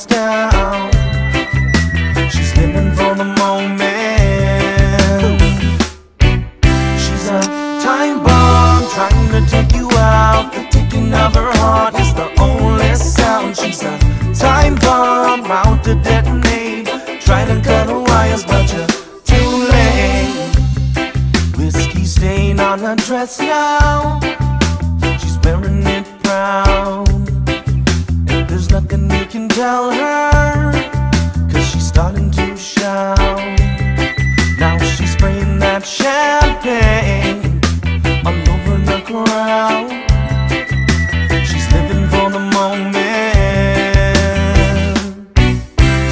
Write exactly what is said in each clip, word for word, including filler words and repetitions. lights down. She's living for the moment. She's a time bomb trying to take you out. The ticking of her heart is the only sound. She's a time bomb out to detonate. Try to cut her wires but you're too late. Whiskey stain on her dress now. She's wearing it proud. There's nothing you can tell her, cause she's starting to shout. Now she's spraying that champagne all over the crowd. She's living for the moment.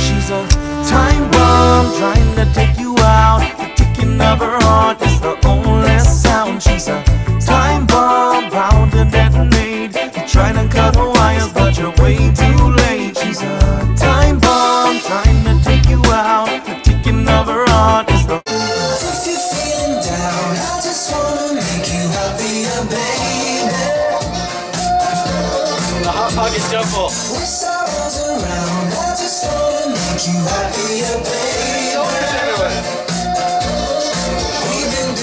She's a time bomb trying to take you out. The ticking of her heart is the only sound. She's a time bomb bound to detonate. You're trying to cut her wires but you're way too shuffle. Wish I was around, I just wanna make you happier, baby. We've been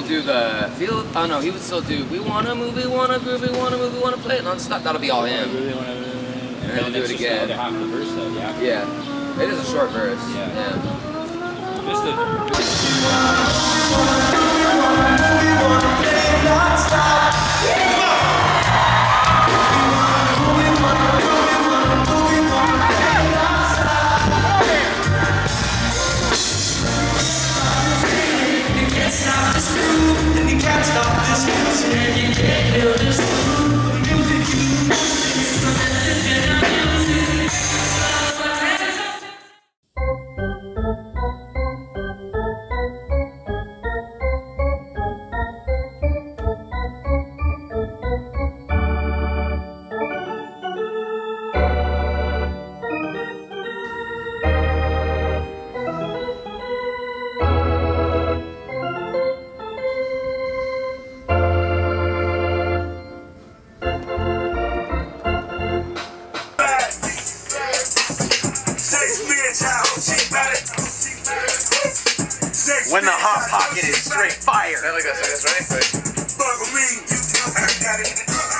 do the field. Oh no, he would still do. We want to move. We want to groove. We want to move. We want to play it nonstop. That'll be all him. Really wanna, and then he'll do it again. The half the verse though, yeah. Yeah, it is a short verse. Yeah. yeah. Just the. We want to play nonstop. When the hot pocket is straight fire. I like that song, that's right. Fuck with me, you got it.